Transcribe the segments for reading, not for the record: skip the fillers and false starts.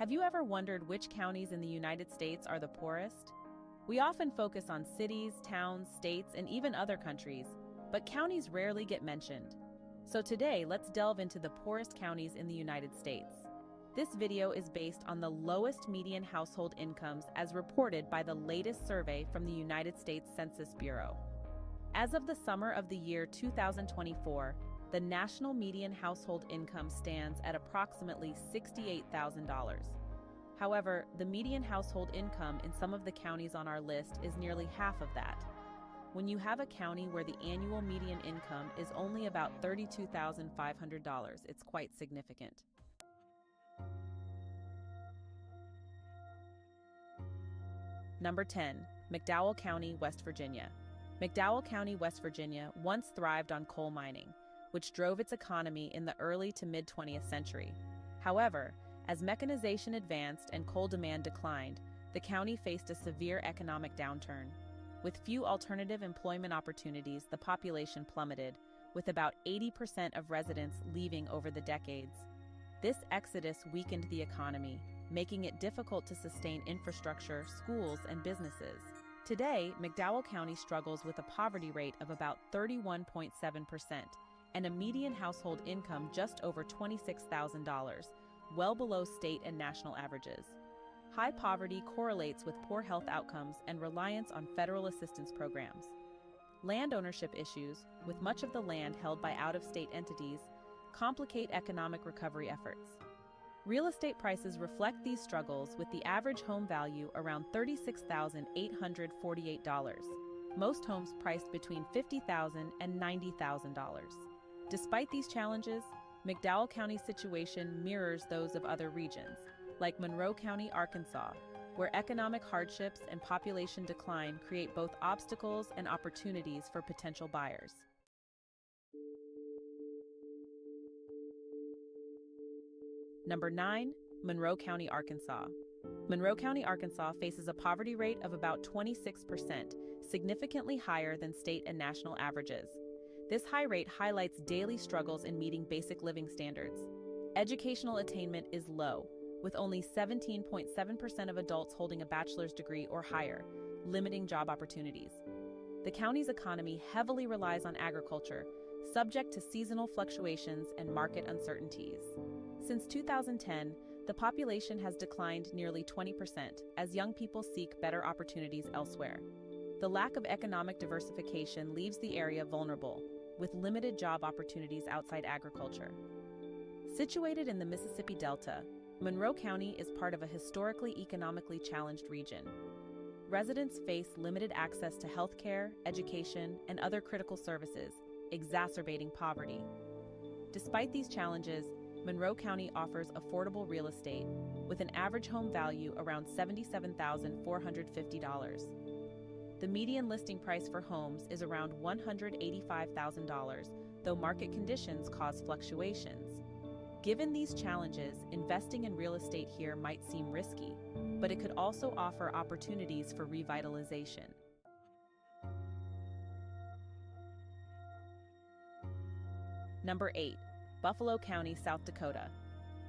Have you ever wondered which counties in the United States are the poorest? We often focus on cities, towns, states, and even other countries, but counties rarely get mentioned. So today, let's delve into the poorest counties in the United States. This video is based on the lowest median household incomes as reported by the latest survey from the United States Census Bureau. As of the summer of the year 2024, the national median household income stands at approximately $68,000. However, the median household income in some of the counties on our list is nearly half of that. When you have a county where the annual median income is only about $32,500, it's quite significant. Number 10, McDowell County, West Virginia. McDowell County, West Virginia once thrived on coal mining, which drove its economy in the early to mid-20th century. However, as mechanization advanced and coal demand declined, the county faced a severe economic downturn. With few alternative employment opportunities, the population plummeted, with about 80% of residents leaving over the decades. This exodus weakened the economy, making it difficult to sustain infrastructure, schools, and businesses. Today, McDowell County struggles with a poverty rate of about 31.7% and a median household income just over $26,000. Well below state and national averages. High poverty correlates with poor health outcomes and reliance on federal assistance programs. Land ownership issues, with much of the land held by out-of-state entities, complicate economic recovery efforts. Real estate prices reflect these struggles, with the average home value around $36,848. Most homes priced between $50,000 and $90,000. Despite these challenges, McDowell County's situation mirrors those of other regions, like Monroe County, Arkansas, where economic hardships and population decline create both obstacles and opportunities for potential buyers. Number 9, Monroe County, Arkansas. Monroe County, Arkansas faces a poverty rate of about 26%, significantly higher than state and national averages. This high rate highlights daily struggles in meeting basic living standards. Educational attainment is low, with only 17.7% of adults holding a bachelor's degree or higher, limiting job opportunities. The county's economy heavily relies on agriculture, subject to seasonal fluctuations and market uncertainties. Since 2010, the population has declined nearly 20% as young people seek better opportunities elsewhere. The lack of economic diversification leaves the area vulnerable, with limited job opportunities outside agriculture. Situated in the Mississippi Delta, Monroe County is part of a historically economically challenged region. Residents face limited access to health care, education, and other critical services, exacerbating poverty. Despite these challenges, Monroe County offers affordable real estate, with an average home value around $77,450. The median listing price for homes is around $185,000, though market conditions cause fluctuations. Given these challenges, investing in real estate here might seem risky, but it could also offer opportunities for revitalization. Number 8, Buffalo County, South Dakota.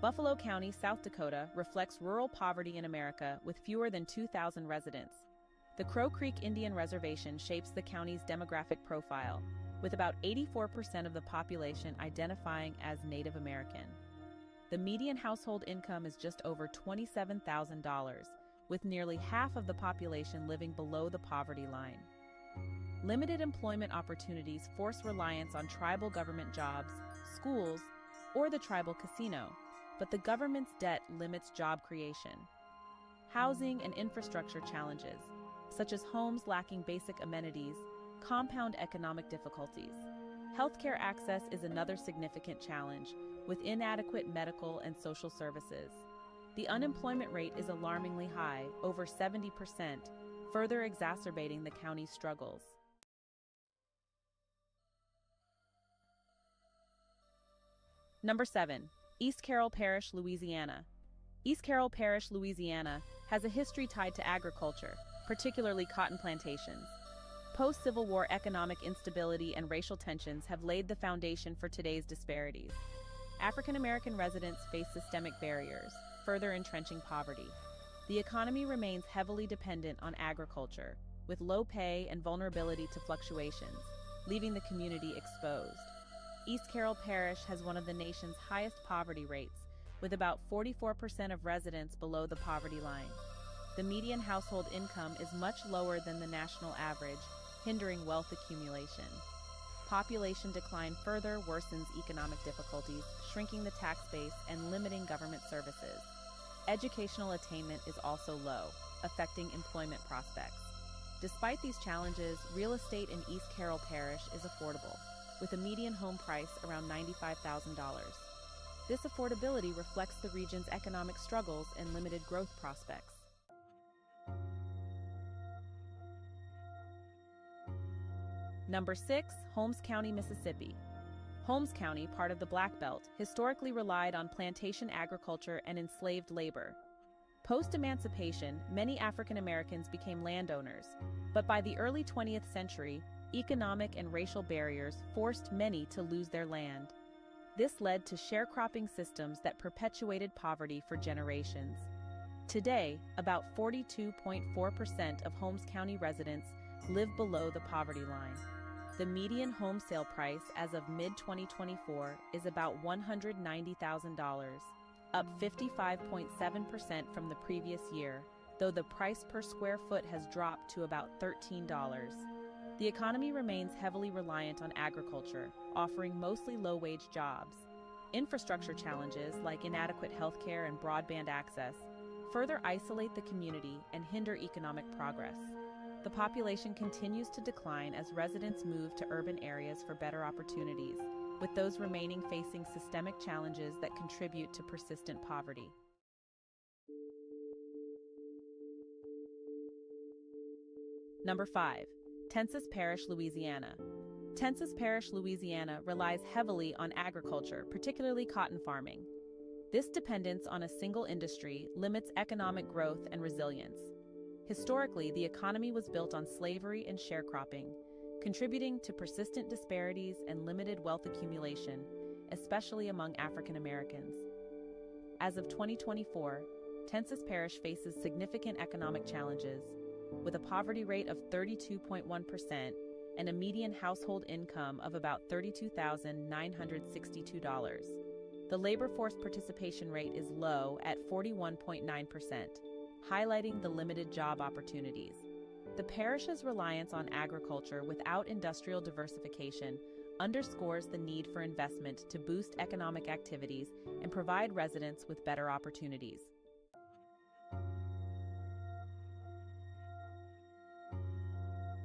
Buffalo County, South Dakota reflects rural poverty in America with fewer than 2,000 residents. The Crow Creek Indian Reservation shapes the county's demographic profile, with about 84% of the population identifying as Native American. The median household income is just over $27,000, with nearly half of the population living below the poverty line. Limited employment opportunities force reliance on tribal government jobs, schools, or the tribal casino, but the government's debt limits job creation. Housing and infrastructure challenges, such as homes lacking basic amenities, compound economic difficulties. Healthcare access is another significant challenge, with inadequate medical and social services. The unemployment rate is alarmingly high, over 70%, further exacerbating the county's struggles. Number 7, East Carroll Parish, Louisiana. East Carroll Parish, Louisiana has a history tied to agriculture, particularly cotton plantations. Post-Civil War economic instability and racial tensions have laid the foundation for today's disparities. African American residents face systemic barriers, further entrenching poverty. The economy remains heavily dependent on agriculture, with low pay and vulnerability to fluctuations, leaving the community exposed. East Carroll Parish has one of the nation's highest poverty rates, with about 44% of residents below the poverty line. The median household income is much lower than the national average, hindering wealth accumulation. Population decline further worsens economic difficulties, shrinking the tax base and limiting government services. Educational attainment is also low, affecting employment prospects. Despite these challenges, real estate in East Carroll Parish is affordable, with a median home price around $95,000. This affordability reflects the region's economic struggles and limited growth prospects. Number 6, Holmes County, Mississippi. Holmes County, part of the Black Belt, historically relied on plantation agriculture and enslaved labor. Post-emancipation, many African Americans became landowners, but by the early 20th century, economic and racial barriers forced many to lose their land. This led to sharecropping systems that perpetuated poverty for generations. Today, about 42.4% of Holmes County residents live below the poverty line. The median home sale price as of mid-2024 is about $190,000, up 55.7% from the previous year, though the price per square foot has dropped to about $13. The economy remains heavily reliant on agriculture, offering mostly low-wage jobs. Infrastructure challenges like inadequate healthcare and broadband access further isolate the community and hinder economic progress. The population continues to decline as residents move to urban areas for better opportunities, with those remaining facing systemic challenges that contribute to persistent poverty. Number 5, Tensas Parish, Louisiana. Tensas Parish, Louisiana relies heavily on agriculture, particularly cotton farming. This dependence on a single industry limits economic growth and resilience. Historically, the economy was built on slavery and sharecropping, contributing to persistent disparities and limited wealth accumulation, especially among African Americans. As of 2024, Tensas Parish faces significant economic challenges, with a poverty rate of 32.1% and a median household income of about $32,962. The labor force participation rate is low at 41.9%. highlighting the limited job opportunities. The parish's reliance on agriculture without industrial diversification underscores the need for investment to boost economic activities and provide residents with better opportunities.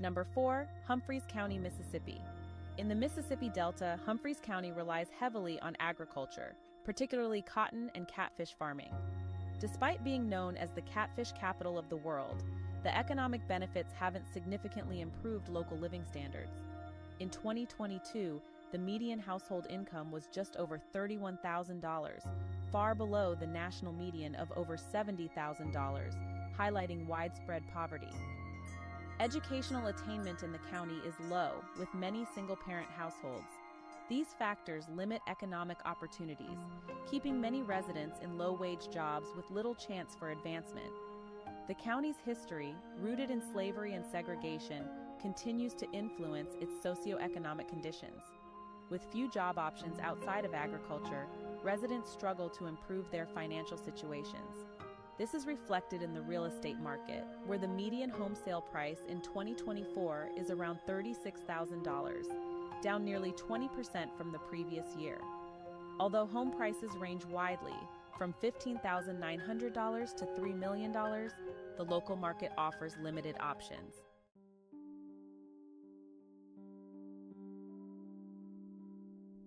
Number 4, Humphreys County, Mississippi. In the Mississippi Delta, Humphreys County relies heavily on agriculture, particularly cotton and catfish farming. Despite being known as the catfish capital of the world, the economic benefits haven't significantly improved local living standards. In 2022, the median household income was just over $31,000, far below the national median of over $70,000, highlighting widespread poverty. Educational attainment in the county is low, with many single-parent households. These factors limit economic opportunities, keeping many residents in low-wage jobs with little chance for advancement. The county's history, rooted in slavery and segregation, continues to influence its socioeconomic conditions. With few job options outside of agriculture, residents struggle to improve their financial situations. This is reflected in the real estate market, where the median home sale price in 2024 is around $36,000. Down nearly 20% from the previous year. Although home prices range widely, from $15,900 to $3 million, the local market offers limited options.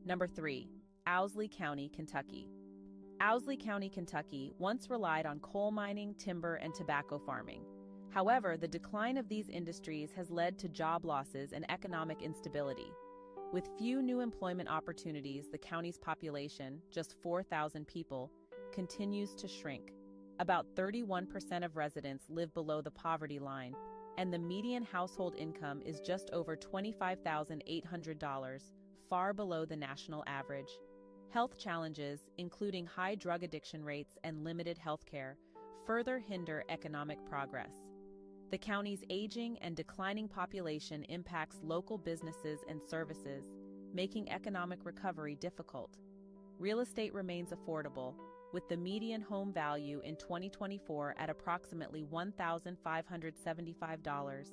Number 3, Owsley County, Kentucky. Owsley County, Kentucky once relied on coal mining, timber, and tobacco farming. However, the decline of these industries has led to job losses and economic instability. With few new employment opportunities, the county's population, just 4,000 people, continues to shrink. About 31% of residents live below the poverty line, and the median household income is just over $25,800, far below the national average. Health challenges, including high drug addiction rates and limited health care, further hinder economic progress. The county's aging and declining population impacts local businesses and services, making economic recovery difficult. Real estate remains affordable, with the median home value in 2024 at approximately $1,575,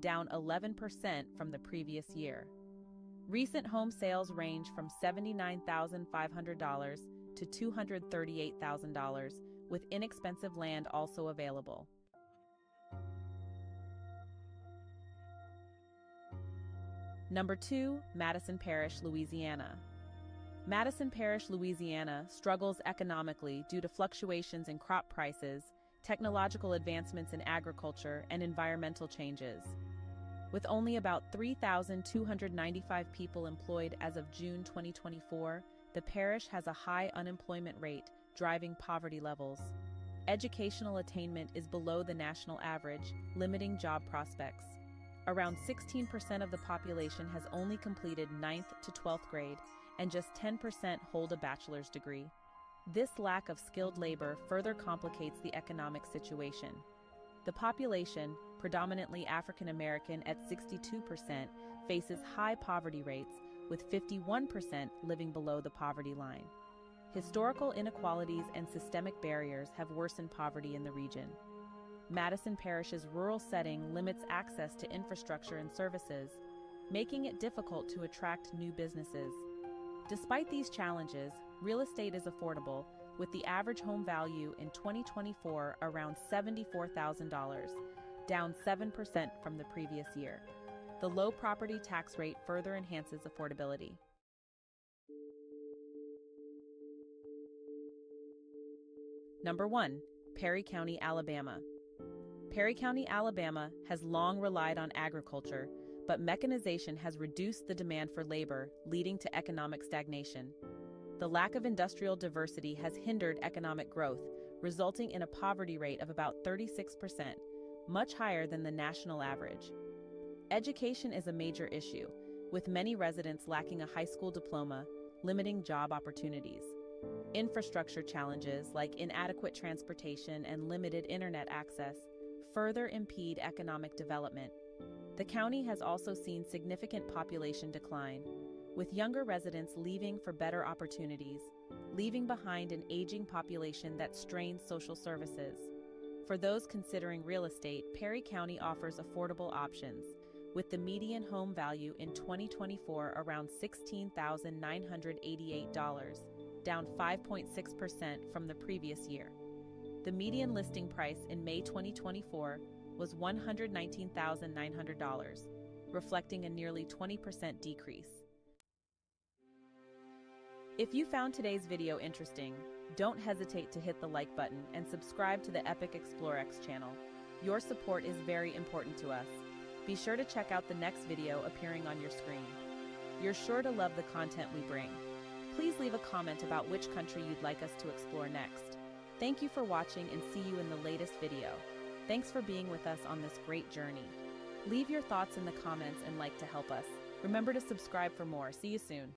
down 11% from the previous year. Recent home sales range from $79,500 to $238,000, with inexpensive land also available. Number 2, Madison Parish, Louisiana. Madison Parish, Louisiana struggles economically due to fluctuations in crop prices, technological advancements in agriculture, and environmental changes. With only about 3,295 people employed as of June 2024, the parish has a high unemployment rate, driving poverty levels. Educational attainment is below the national average, limiting job prospects. Around 16% of the population has only completed 9th to 12th grade, and just 10% hold a bachelor's degree. This lack of skilled labor further complicates the economic situation. The population, predominantly African American at 62%, faces high poverty rates, with 51% living below the poverty line. Historical inequalities and systemic barriers have worsened poverty in the region. Madison Parish's rural setting limits access to infrastructure and services, making it difficult to attract new businesses. Despite these challenges, real estate is affordable, with the average home value in 2024 around $74,000. Down 7% from the previous year. The low property tax rate further enhances affordability. Number 1, Perry County, Alabama. Perry County, Alabama has long relied on agriculture, but mechanization has reduced the demand for labor, leading to economic stagnation. The lack of industrial diversity has hindered economic growth, resulting in a poverty rate of about 36%. Much higher than the national average. Education is a major issue, with many residents lacking a high school diploma, limiting job opportunities. Infrastructure challenges like inadequate transportation and limited internet access further impede economic development. The county has also seen significant population decline, with younger residents leaving for better opportunities, leaving behind an aging population that strains social services. For those considering real estate, Perry County offers affordable options, with the median home value in 2024 around $16,988, down 5.6% from the previous year. The median listing price in May 2024 was $119,900, reflecting a nearly 20% decrease. If you found today's video interesting, don't hesitate to hit the like button and subscribe to the Epic ExploreX channel. Your support is very important to us. Be sure to check out the next video appearing on your screen. You're sure to love the content we bring. Please leave a comment about which country you'd like us to explore next. Thank you for watching and see you in the latest video. Thanks for being with us on this great journey. Leave your thoughts in the comments and like to help us. Remember to subscribe for more. See you soon.